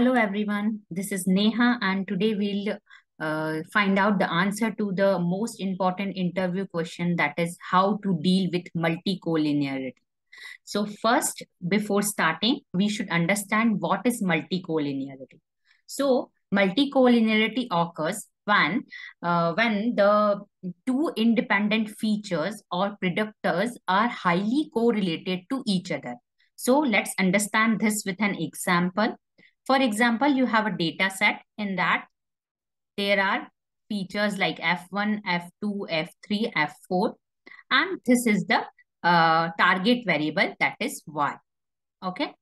Hello everyone, this is Neha and today we'll find out the answer to the most important interview question, that is how to deal with multicollinearity. So first, before starting, we should understand what is multicollinearity. So multicollinearity occurs when the two independent features or predictors are highly correlated to each other. So let's understand this with an example. For example, you have a data set in that there are features like F1, F2, F3, F4, and this is the target variable, that is Y. Okay.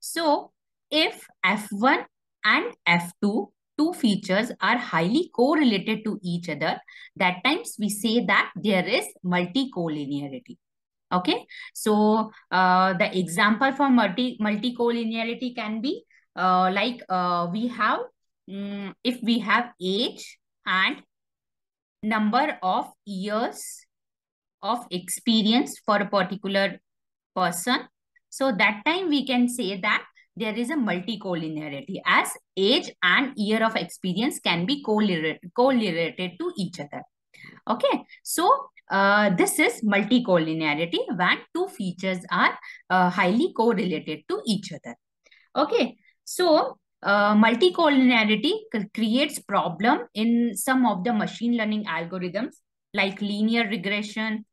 So if F1 and F2, two features are highly correlated to each other, that times we say that there is multicollinearity. Okay. So the example for multicollinearity can be we have, if we have age and number of years of experience for a particular person, so that time we can say that there is a multicollinearity as age and year of experience can be correlated to each other. Okay, so this is multicollinearity when two features are highly correlated to each other. Okay. So multicollinearity creates problem in some of the machine learning algorithms like linear regression,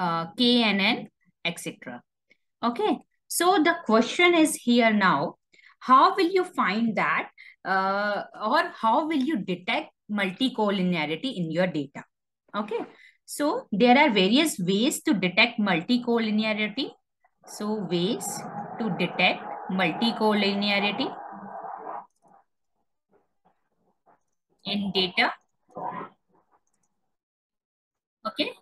KNN, etc. Okay, so the question is here now, how will you find that or how will you detect multicollinearity in your data? Okay, so there are various ways to detect multicollinearity. So ways to detect multicollinearity in data. Okay.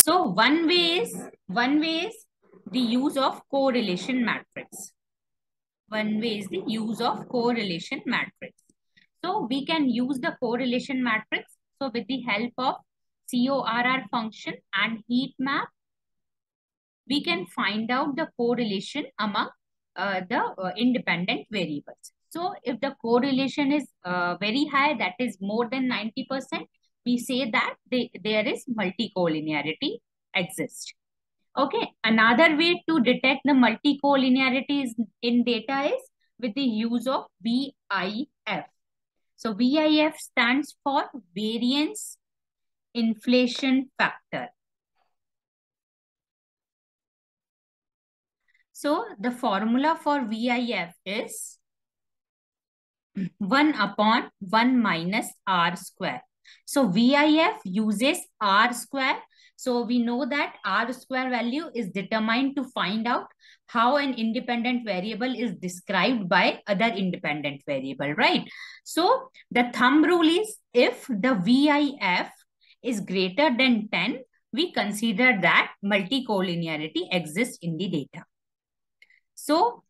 So one way is the use of correlation matrix. One way is the use of correlation matrix. So we can use the correlation matrix. So with the help of CORR function and heat map, we can find out the correlation among the independent variables. So if the correlation is very high, that is more than 90%, we say that there is multicollinearity exists. Okay, another way to detect the multicollinearity in data is with the use of VIF. So VIF stands for variance inflation factor. So the formula for VIF is 1 upon 1 minus R square. So VIF uses R square. So we know that R square value is determined to find out how an independent variable is described by other independent variable, right? So the thumb rule is if the VIF is greater than 10, we consider that multicollinearity exists in the data. So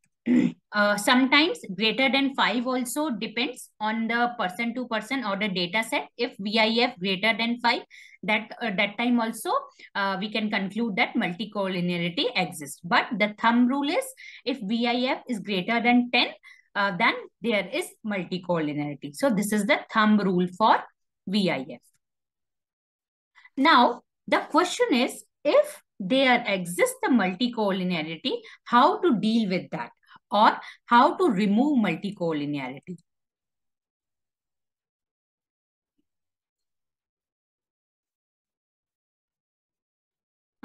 sometimes greater than 5 also depends on the person to person or the data set. If VIF greater than 5, that time also we can conclude that multicollinearity exists. But the thumb rule is if VIF is greater than 10, then there is multicollinearity. So this is the thumb rule for VIF. Now the question is, if there exists the multicollinearity, how to deal with that or how to remove multicollinearity?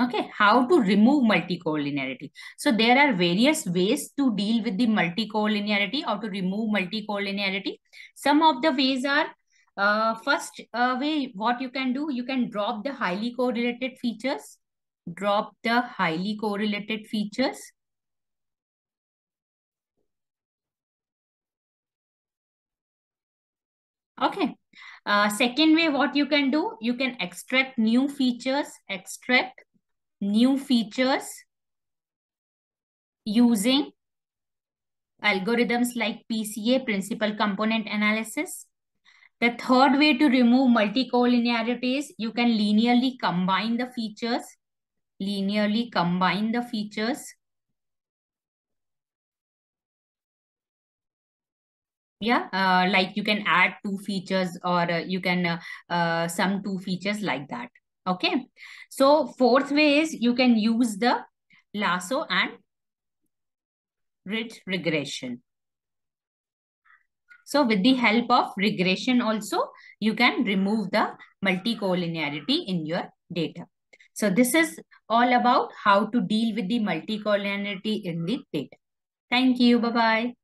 Okay, how to remove multicollinearity. So there are various ways to deal with the multicollinearity or to remove multicollinearity. Some of the ways are first way, what you can do, you can drop the highly correlated features. Drop the highly correlated features. Okay. Second way, what you can do, you can extract new features, using algorithms like PCA, principal component analysis. The third way to remove multicollinearity is you can linearly combine the features. Yeah, like you can add two features, or you can sum two features like that. Okay. So fourth way is you can use the lasso and ridge regression. So with the help of regression also, you can remove the multicollinearity in your data. So this is all about how to deal with the multicollinearity in the data. Thank you. Bye-bye.